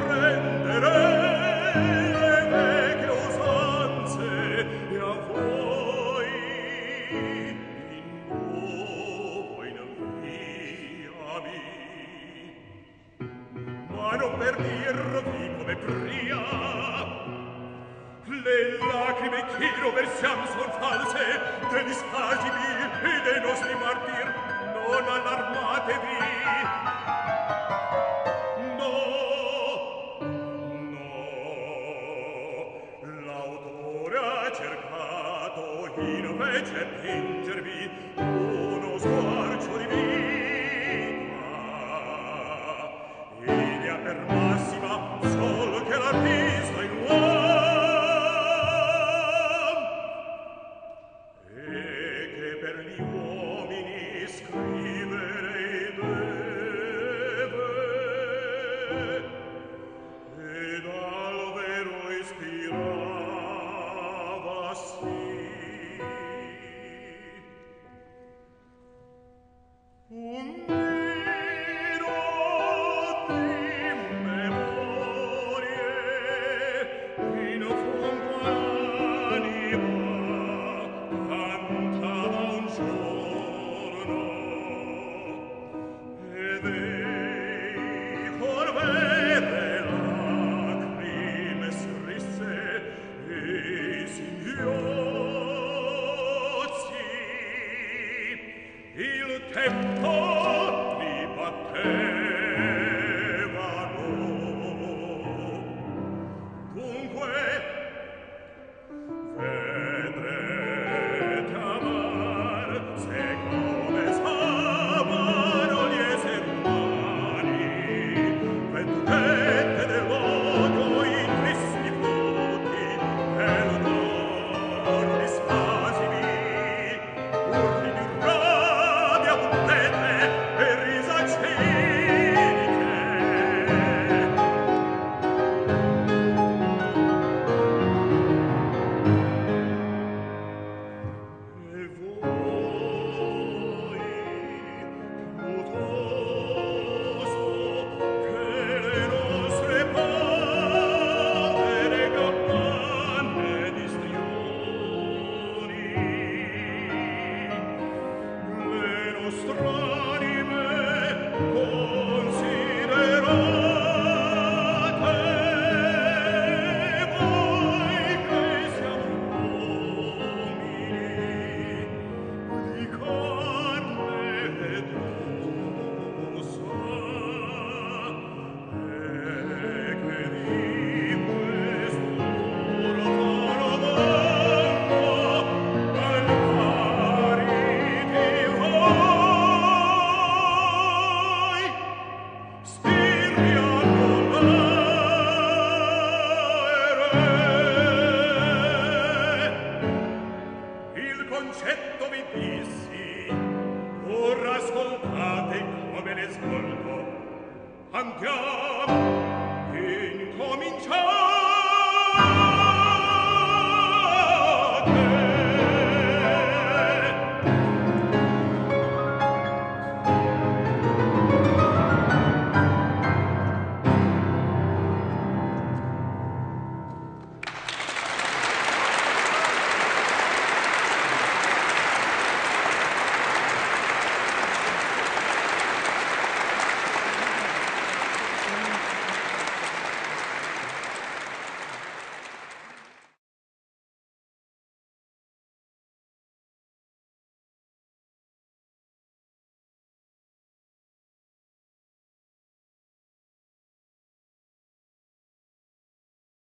cercato invece pingervi